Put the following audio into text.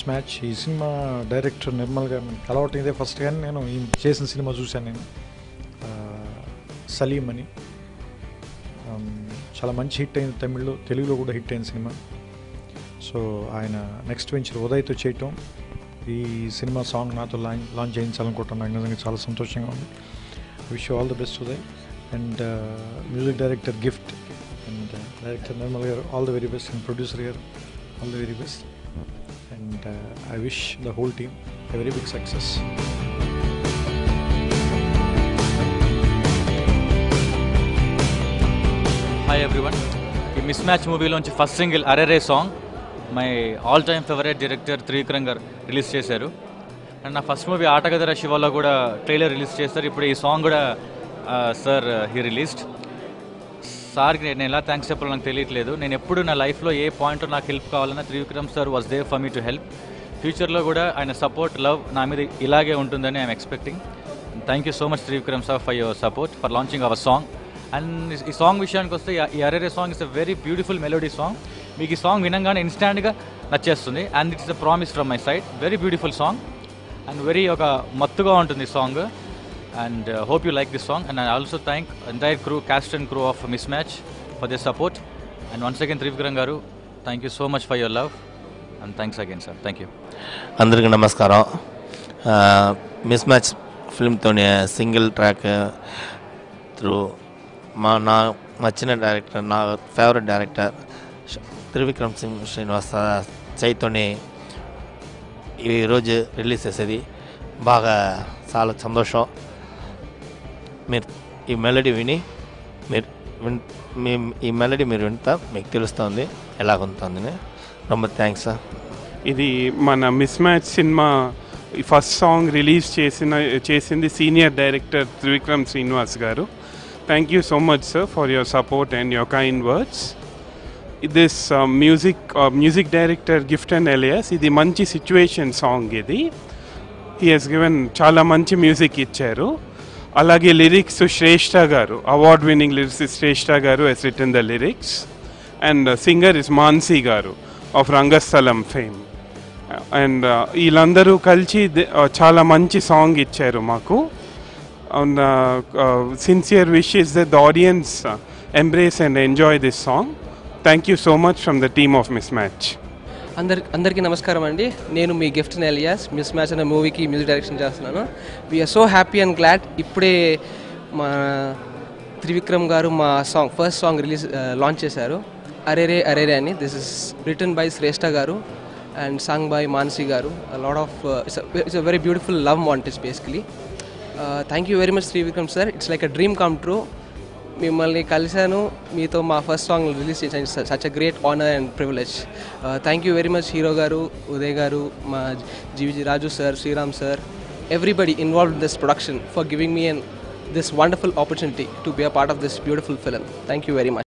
Mismatch ఈ cinema director నిర్మల్గారు మనకు అలవాటు ఇదే ఫస్ట్ కానీ నేను ఈ చేసిన సినిమా చూశాను నేను సలీం అని చాలా మంచి హిట్ అయిన తమిళ్లో తెలుగులో కూడా హిట్ అయిన సినిమా సో ఆయన నెక్స్ట్ వెంచర్ ఉదయ్తో చేయటం ఈ సినిమా సాంగ్ నాతో లాంచ్ చేయించాలనుకుంటున్నాను నిజంగా చాలా సంతోషంగా ఉంది wish you all the best Uday and music director gift and director Nirmal garu all the very best and producer garu all the very best and I wish the whole team a very big success hi everyone ఈ mismatch మూవీలోంచి first single అరేరే song my all time favourite director Trivikram garu release చేశారు and నా first movie Aatagadara శివాలో కూడా trailer release చేస్తారు ఇప్పుడు ఈ song కూడా sir he released సార్కి నేను ఎలా థ్యాంక్స్ చెప్పాలో నాకు తెలియట్లేదు నేను ఎప్పుడు నా లైఫ్లో ఏ పాయింట్లో నాకు హెల్ప్ కావాలన్నా Trivikram sir was there for me to help ఫ్యూచర్లో కూడా ఆయన సపోర్ట్ లవ్ నా మీద ఇలాగే ఉంటుందని I'm expecting thank you so much Trivikram sir for your support for launching our song and ఈ సాంగ్ విషయానికి వస్తే ఈ అరేరే song is a very beautiful melody song మీకు ఈ సాంగ్ వినంగానే ఇన్స్టాంట్గా నచ్చేస్తుంది and it's a promise from my side very beautiful song and very ఒక మత్తుగా ఉంటుంది ఈ song and hope you like this song and I also thank entire crew cast and crew of mismatch for this support and once again Trivikram garu thank you so much for your love and thanks again sir thank you అందరికీ నమస్కారం mismatch ఫిల్మ్తోనే single track through నా నచ్చిన director నా favourite director Trivikram Srinivas చైతోని ఈరోజు release చేసేది బాగా చాలా సంతోషం మీరు ఈ మెలడీ విని మీరు వింటా మీకు తెలుస్తుంది ఎలాగుంటుందని రొమ్మ థ్యాంక్స్ సార్ ఇది మన మిస్‌మ్యాచ్ సినిమా ఫస్ట్ సాంగ్ రిలీజ్ చేసింది senior director Trivikram Srinivas garu Thank you so much, sir, for your support and your kind words. This music director Gifton Elias, this manchi situation song idi. He has given chala manchi music icharu. Alage lyrics to Shrestha Garu, award-winning lyricist Shrestha Garu has written the lyrics, and singer is Mansi Garu of Rangasthalam fame. And ilandaru kalchi chala manchi song icharu maku. On sincere wishes that the audience embrace and enjoy this song. Thank you so much from the team of Mismatch. Andarki namaskaram andi. Nenu mee Gifton Elias Mismatch ana movie ki music direction chestunnanu. We are so happy and glad. Ippude ma Trivikram garu ma song first song release launch chesaru. Arere Arere ani. This is written by Shrestha garu and sung by Mansi garu. A lot of it's a very beautiful love montage basically. Thank you very much Trivikram sir. It's like a dream come true. Mimmalni kalisanu meeto ma first song release chesanu such a great honor and privilege. Thank you very much Hero garu, Uday garu, ma Jeeviji Raju sir, Sri Ram sir, everybody involved in this production for giving me this wonderful opportunity to be a part of this beautiful film. Thank you very much.